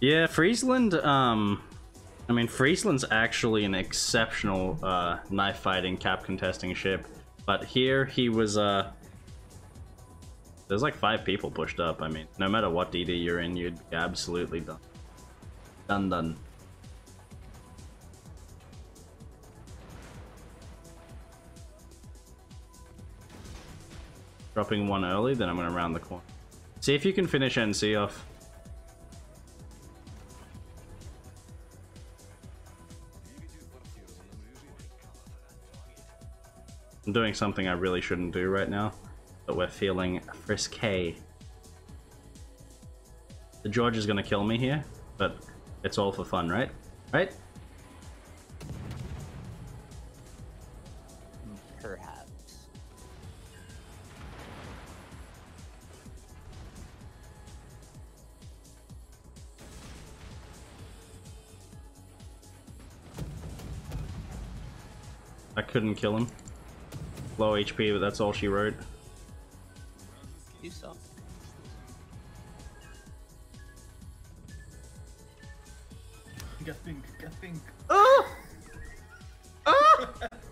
Yeah, Friesland, I mean, Friesland's actually an exceptional knife fighting, cap contesting ship, but here he was, there's like 5 people pushed up. I mean, no matter what DD you're in, you'd be absolutely done. Done. Dropping one early, then I'm gonna round the corner. See if you can finish NC off. I'm doing something I really shouldn't do right now, but we're feeling frisky. The George is gonna kill me here, but it's all for fun, right? Right? Perhaps. I couldn't kill him. Low HP, but that's all she wrote. You suck. Get pink. Oh! Oh!